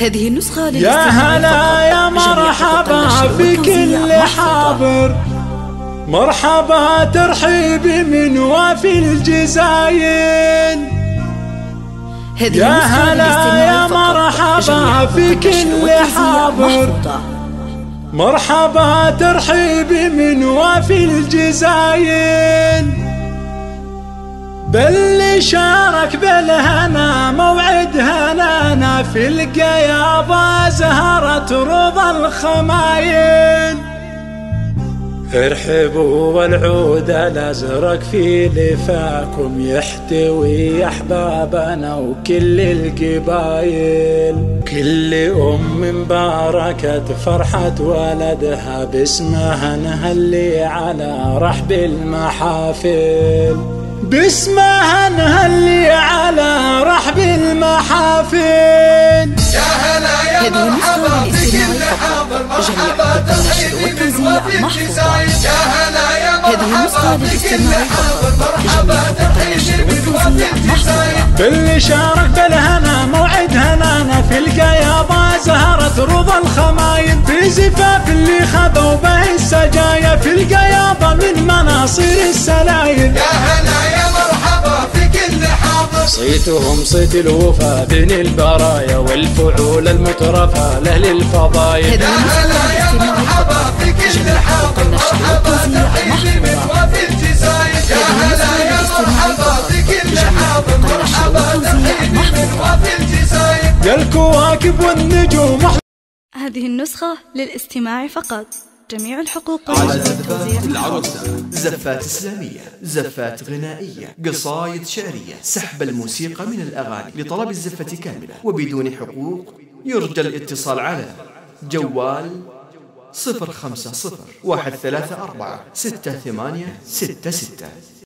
هذه النسخة يا هلا يا مرحبا بكل حاضر، مرحبا ترحيب من وافي الجزاين. يا هلا يا مرحبا في كل حاضر، مرحبا ترحيب من وافي الجزاين. باللي شارك بالهنا موعد هنانا، في القيابة زهرة رضا الخماين. ارحبوا والعود الازرق في لفاكم يحتوي احبابنا وكل القبايل. كل ام باركت فرحة ولدها باسمها نهلي على رحب المحافل، باسمها نهلي على رحب المحافل. يا هلا يا مرحبا بكل حاضر، مرحبا ترحيب من وافي الجزاين. يا هلا يا مرحبا بكل حاضر، مرحبا ترحيب من وافي الجزاين. باللي شارك بالهنا موعد هنانا، في القيابة زهرة رضا الخماين. في زفاف اللي خذوا به السجايا، في القيابة من مناصير السلايم. يا هلا يا مرحبا في كل حاضر، صيتهم صيت الوفا بين البرايا والفعول المترفة لأهل الفضايل. يا هلا يا مرحبا في كل حاضر، مرحبا ترحيب من وافي الجزاين. يا هلا يا مرحبا في كل حاضر، مرحبا ترحيب من وافي الجزاين. يا الكواكب والنجوم. هذه النسخة للاستماع فقط، جميع الحقوق على زفات العروسة، زفات إسلامية، زفات غنائية، قصايد شعرية، سحب الموسيقى من الأغاني. لطلب الزفة كاملة وبدون حقوق يرجى الاتصال على جوال 050 134 6866.